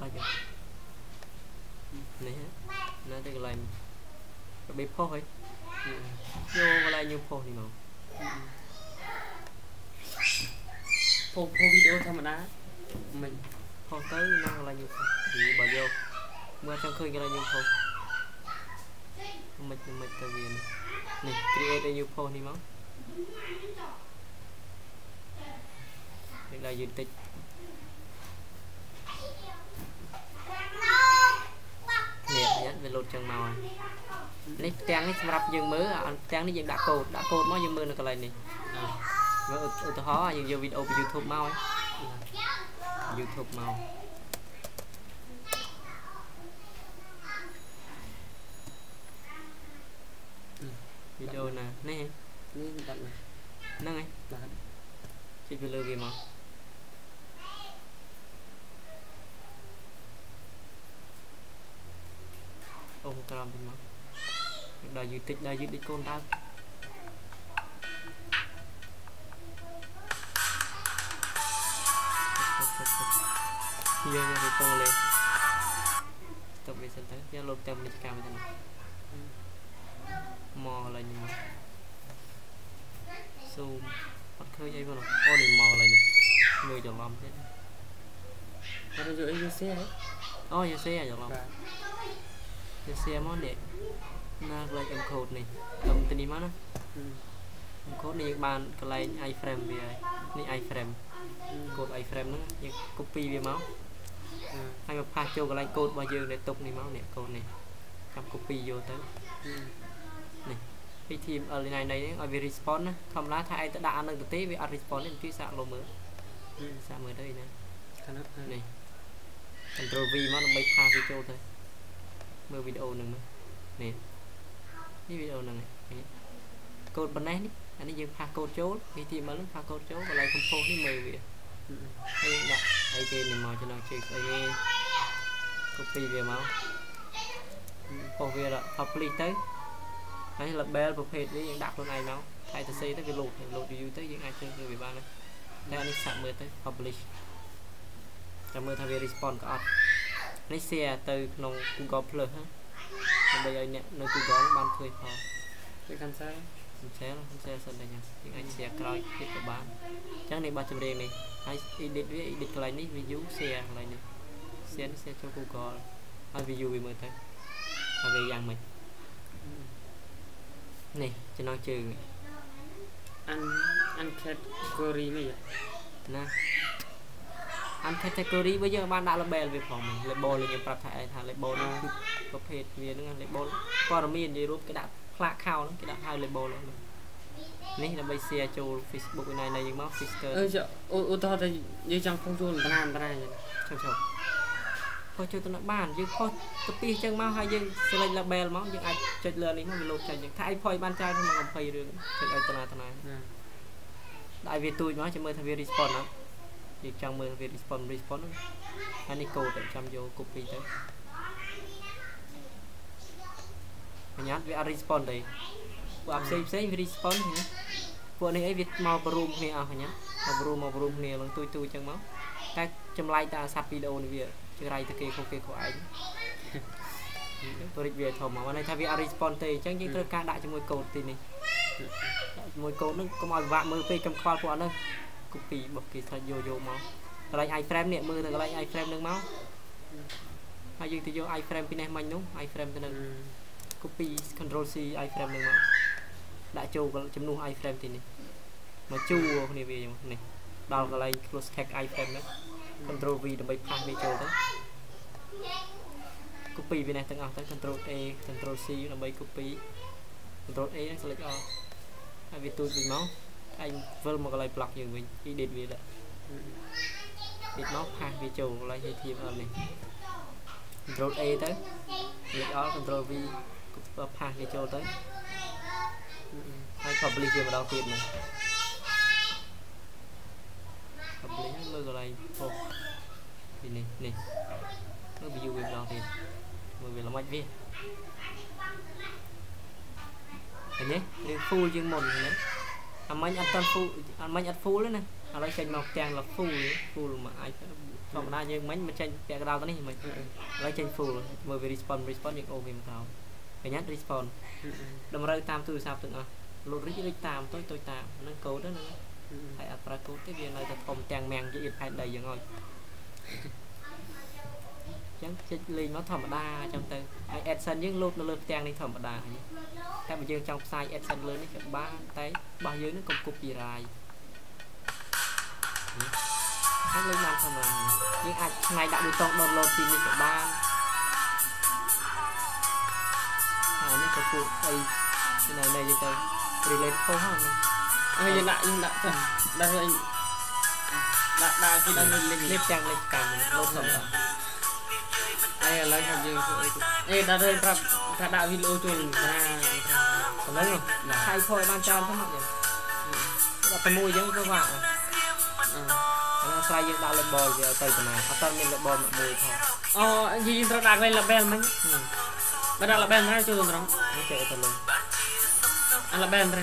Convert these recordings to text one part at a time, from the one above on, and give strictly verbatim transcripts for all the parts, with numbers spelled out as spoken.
thọ ra chưa nè nó được làm cái bếp phô ấy vô lại nhiều phô thì màu phô phô video sao mà đá mình phô tới nó là nhiều phô thì bà vô mưa sang khơi cái là nhiều phô mình mình tại vì này create nhiều phô thì máu đây là diện tích về lột chân màu lấy trang ấy rập dừng mới trang ấy dừng đã cột đã cột mới dừng mưa được cái này này mới ở từ khó dừng dừng video của YouTube màu ấy YouTube màu video nè này nâng này chị vừa lưu gì mà ông ta làm gì mà đại diện tích đại diện tích con ta nhiều người con lên tập về sân tới gia lộc tâm lịch cam thế nào mò là gì mà zoom bắt khơi dây vào nó con này mò là gì người chọn làm thế nó đang dựa xe đấy oh dựa xe chọn làm cái xe món này là lại em cột này đồng tiền mất á cột này bàn cái này iframe về này iframe cột iframe nó như copy về máu hay mà pha cho cái này cột bao giờ để tục này máu này cột này cầm copy vô tới này cái team ở này này ở về response thầm lá thay đã ăn được tí về response lên phía sau lô mới sau mới đây này này control V nó mới pha video thôi mưa video này nè cái video này cột bên này anh ấy dừng pha cột chốt cái thì mà lúc pha cột chốt và lại không phô cái mười vậy đây đặt đây kia này màu cho nó chơi đây copy về máu phô về là public tới đấy là bell và page đấy đặt luôn này máu thay từ xây tới cái lột lột từ tới những ai chơi người bị ban này đây anh ấy sạc mưa tới public cho mưa thay vì response có lấy xe từ nông Google Plus ha bây giờ nè nơi Google bán thuê phò cái căn xe không xe không xe sân đây nha những anh xe coi cái của bán chắc này ba trăm riêng này ai định với định cái này ví dụ xe này này xe nó xe cho Google ai ví dụ về mới thấy ai về rằng mình này cho nó trừ ăn ăn category này nè anh category bây giờ bạn đã label về phòng mình label là những vật thể thằng label nó có phết về nó label còn mình gì rút cái đặt khá khao nó cái đặt hai label luôn này là bây share cho Facebook này này những móc sticker ơi trời ô to thì như trong không du là làm ra này chào chào coi cho tụi nó bàn chứ coi copy chân mau hai dân select label máu những ai chơi lên này nó lột chạy những thay phôi ban trai mà làm phây được chơi ai tao tao này đại việt tôi nói cho mời thằng việt response lắm thì trong mười việc response response anh ấy code chăm vô copy tới anh nhát về response đấy qua xem xem response nhé qua này ấy việc màu broom này à nhá màu broom màu broom này lần tôi tôi chẳng máu ta chăm like ta sắp video này việc chưa này thì kia không kia của anh tôi định về thầu mà này thay vì response thì chẳng những tôi ca đại cho môi code thì này môi code nó có mọi vạ mơ cây cầm khoa của anh ơi copy bật cái thay vô vô máu cái này iframe nè mưa cái này iframe nước máu hai dương thì vô iframe pin này mạnh đúng iframe cho nên copy control C iframe nước máu đã chu cái chấm nu iframe thì này mà chu này về này đào cái này close tag iframe đó control V để bay pha về chu đó copy về này tăng ở tới control E control C là bay copy control E đang select all hai về tôi vì máu anh vơ một cái like block như mình đi đến về đó đi móc hai về chủ lại hay thêm hơn này control A tới lúc đó control V cũng hai về chủ tới hai public vào đầu tiên này public mơ cái này oh thì này này nó bị dùng vào đầu tiên bởi vì là mạnh viên này nhé full riêng một này anh mấy anh tân phu anh mấy anh phu nữa nè lấy xe màu trang là full full mà ai không ra nhưng mấy mà trên cái đào tới này mình lấy trên full mời về respawn respawn những ô mình vào cái nhát respawn đồng ra tam từ sao tự à lột rít tam tôi tôi tam nó cố đó nữa hãy áp ra cố cái viên này tập phòng trang màng chỉ phải đầy giờ ngồi chẳng chích lên nó thầm đa trong từ Edson những lột nó lột trang đi thầm đa các bạn chơi trong sai Edson lớn đến ba tay bao dưới nó công cục gì rồi các lên làm thầm là những ai này đã bị tông đột lột thì mình phải ban à những cái phụ đây cái này này gì đây relay không hả anh hiện đại hiện đại đang lên đã đang khi đang lên lên trang lên càng lột thầm ai lấy hàng gì ai đã lên ra ra đạo video truyền ra còn đấy rồi hay thôi ban trao các bạn nhỉ là cái môi giống các bạn nó sai dương đạo lên bồi về từ từ này ở tân lên bồi một mùi thôi oh anh gì ra đạo lên là bèn mấy ra đạo là bèn ra chưa rồi không chơi từ luôn anh là bèn ra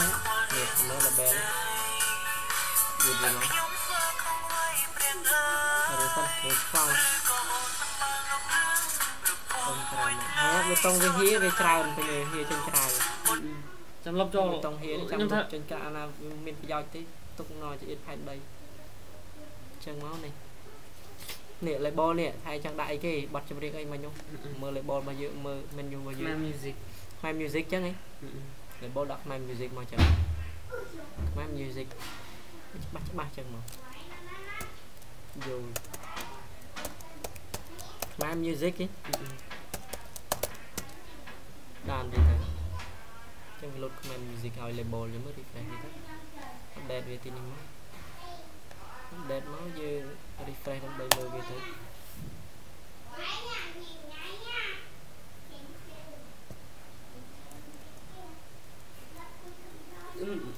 nhiệt nó là bèn nhiệt gì nó rồi con rồi con Hãy subscribe cho kênh Ghiền Mì Gõ để không bỏ lỡ những video hấp dẫn đàn đi thôi, trong lượt comment music hỏi label giống mới đi phải đi thôi, update về tin nhắn, update máu như refresh trong bài mới về thôi.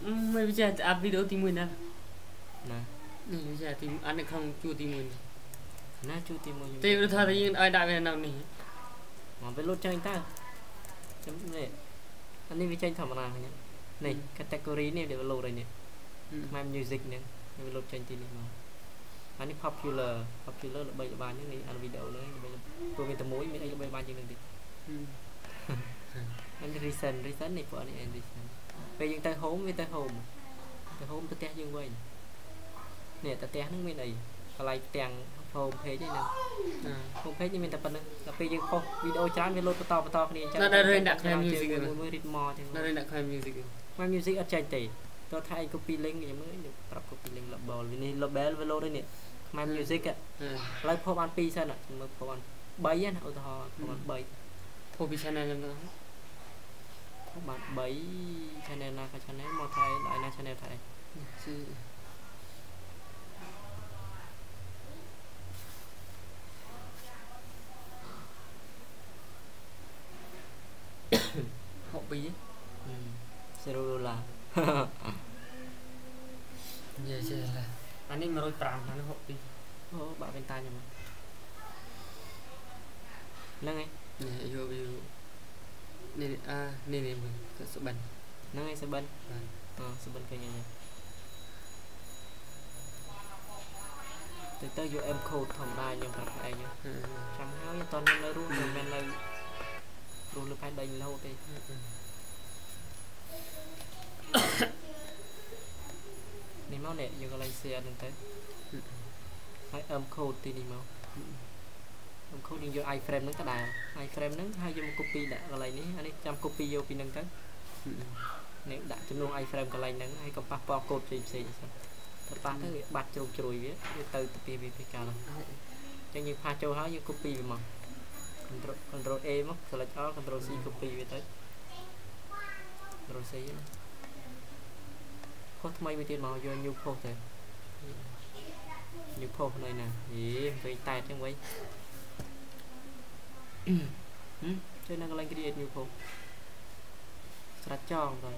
Mấy bây giờ up video thì mình à, nè, bây giờ thì anh này không chưa thì mình, nè chưa thì mình, thì nó thay thế ai đại về nào nhỉ? Mà phải lướt cho anh ta. Này anh đi với tranh thầm nào nhé này category này để lột rồi nhé mai music này để lột tranh tin này mà anh đi popular popular là bây giờ bán những này anh video nữa bây giờ tôi về tầm mối mới đây là bây giờ bán những này anh recent recent này của anh anh recent về những tay home với tay home tay home tôi té dương quay nè ta té nước bên này lại tiền home page này nè home page như mình tập phần này tập page không video chán video to to to này chán đây đây đặt thêm music rồi đây đây đặt thêm music mà music ở trên tỷ tôi thay copy link thì mới được tập copy link là bò vì là bé velo đây nè mà music á lấy phô ban pi sao nè mới phô ban bảy á ô thò phô ban bảy phô pi channel em nữa phô ban bảy channel là cái channel mà thay lại là channel thay hobby zero dollar giờ giờ là anh ấy mà rồi tạm là nó hobby ô bạn bên tai nhỉ mà nâng ấy nè yêu yêu nè à nè nè mình cái số bẩn nâng ấy số bẩn à số bẩn cái này từ từ vô em khâu thầm đai nhưng mà phải nhá chăm háo như toàn nhân luôn rồi men lên luôn là phải đầy lâu đi này máu nè giờ lại xe đừng tới phải âm khâu thì đi máu âm khâu nhưng giờ iframe nó cái đà iframe nó hai giờ copy đã cái này ní anh ấy chăm copy vô pin đừng tới nếu đã chấm luôn iframe cái này nắng hay còn papa cột gì gì thật ta thấy bạt trâu chùi biết từ từ pvpk rồi cho như pha châu háo như copy mà Control, control A mất, select all, control C copy về tới control C post mấy mới tiền màu vô new post thế new post này nè gì phải tài chứ mấy chơi năng lên create new post sạch tròn rồi